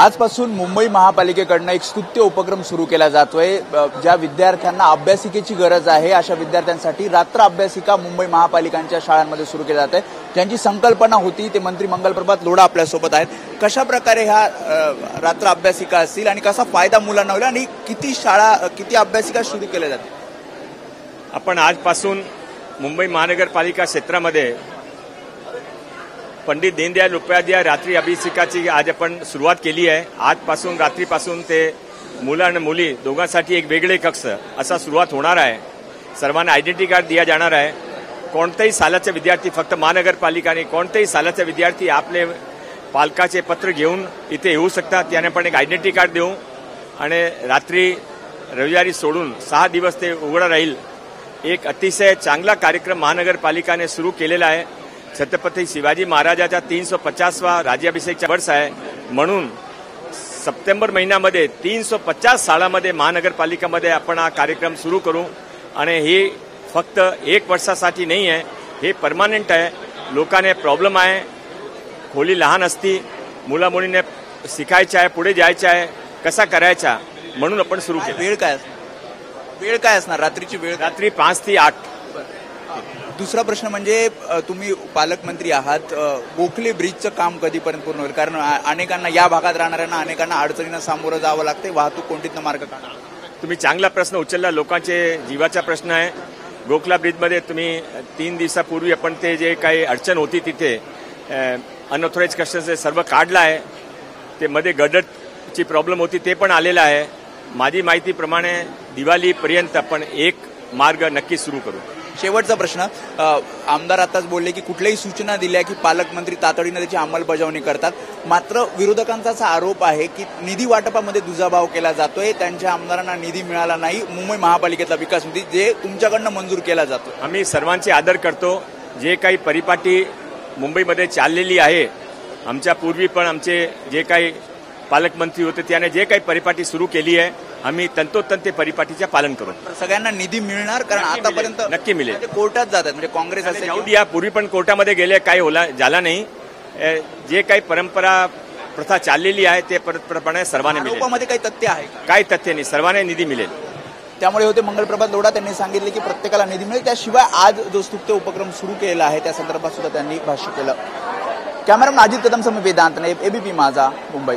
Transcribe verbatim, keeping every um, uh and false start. आजपासून मुंबई महापालिकेकडनं एक स्तुत्य उपक्रम सुरू केला जातोय। ज्या विद्यार्थ्यांना अभ्यासिकेची गरज आहे अशा विद्यार्थ्यांसाठी रात्र अभ्यासिका मुंबई महापालिकांच्या शाळांमध्ये सुरू केली जाते, ज्यांची संकल्पना होती ते मंत्री मंगल प्रभात लोढ़ा आपल्या सोबत आहेत। कशा प्रकारे ह्या रात्र अभ्यासिका असतील आणि कसा फायदा मुलांना होईल आणि किती शाळा किती अभ्यासिका सुरू केल्या जातील? आपण आजपासून मुंबई महानगरपालिका क्षेत्रामध्ये पंडित दीनदयाल उपाध्याय रात्री अभ्यासिकाची आज आपण सुरुवात केली आहे। आजपासून रात्रीपासून ते मुलं आणि मुली दोघांसाठी एक वेगळे कक्ष असा सुरुवात होणार आहे। सर्वांना आयडेंटिटी कार्ड दिया जाणार आहे। कोणत्याही सालाचे विद्यार्थी फक्त महानगरपालिकाने कोणत्याही सालाचे विद्यार्थी आपले पालकाचे पत्र घेऊन इथे येऊ शकतात। त्यांना पण एक आयडेंटिटी कार्ड देऊ आणि रात्री रविवारी सोडून सहा दिवस ते उघडं राहील। एक अतिशय चांगला कार्यक्रम महानगरपालिकाने सुरू केलेला आहे। छत्रपति शिवाजी महाराजाचा तीन सौ पचासवा राज्याभिषेक वर्ष आहे म्हणून सप्टेंबर महिन्यामध्ये तीन सौ पचास शाळांमध्ये महानगरपालिकेमध्ये आपण हा कार्यक्रम सुरू करू आणि हे फक्त एक वर्षासाठी नाही आहे, हे परमानेंट आहे। लोकांना प्रॉब्लेम आहे, खोली लहान असती, मुला मुलींना शिकायचं आहे, पुढे जायचं आहे, कसा करायचा म्हणून आपण सुरू केलं। वेळ काय वेळ काय असणार रात्रीची वेळ? रात्री पाच ते आठ। दुसरा प्रश्न म्हणजे तुम्ही पालकमंत्री आहात, गोखले ब्रिजचं काम कधीपर्यंत पूर्ण होईल? कारण अनेकांना या भागात राहणाऱ्यांना अनेकांना अडचणींना सामोरं जावं लागते, वाहतूक कोंडीतनं मार्ग काढा। तुम्ही चांगला प्रश्न उचलला, लोकांचे जीवाचा प्रश्न आहे। गोखला ब्रिजमध्ये तुम्ही तीन दिवसापूर्वी आपण ते जे काही अडचण होती तिथे अनऑथोराइज कस्टमचं सर्व काढलं आहे। ते मध्ये गडरची प्रॉब्लेम होती ते पण आलेलं आहे। माझी माहितीप्रमाणे दिवाळीपर्यंत आपण एक मार्ग नक्की सुरू करू। शेवटचा प्रश्न, आमदार आताच बोलले की कुठल्याही सूचना दिल्या की पालकमंत्री तातडीने त्याची अंमलबजावणी करतात, मात्र विरोधकांचा आरोप आहे की निधी वाटपामध्ये दुजाभाव केला जातोय, त्यांच्या आमदारांना निधी मिळाला नाही मुंबई महापालिकेतला विकास निधी जे तुमच्याकडनं मंजूर केला जातो। आम्ही सर्वांचे आदर करतो। जे काही परिपाटी मुंबईमध्ये चाललेली आहे, आमच्या पूर्वी पण आमचे जे काही पालकमंत्री होते त्याने जे काही परिपाटी सुरू केली आहे आम्ही तंतोतंत परिपाटीचे पालन करू। सगळ्यांना निधी मिळणार कारण आतापर्यंत नक्की मिळेल। कोर्टात जातात म्हणजे काँग्रेस असेल एवढी यापूर्वी पण कोर्टामध्ये गेले, काही होला झाला नाही। जे काही परंपरा प्रथा चाललेली आहे ते परंपराप्रमाणे सर्वांना मिळेल। लोकांमध्ये काही तथ्य आहे? काही तथ्य नाही, सर्वांना निधी मिळेल। त्यामुळे होते मंगल प्रभात लोढ़ा त्यांनी सांगितले की प्रत्येकाला निधी मिळेल। त्याशिवाय आज जो स्तुत्य उपक्रम सुरू केला आहे त्या संदर्भात सुद्धा त्यांनी भाष्य केलं। कॅमेरामन अजित कदम सम वेदांत नाईक, एबीपी माझा, मुंबई।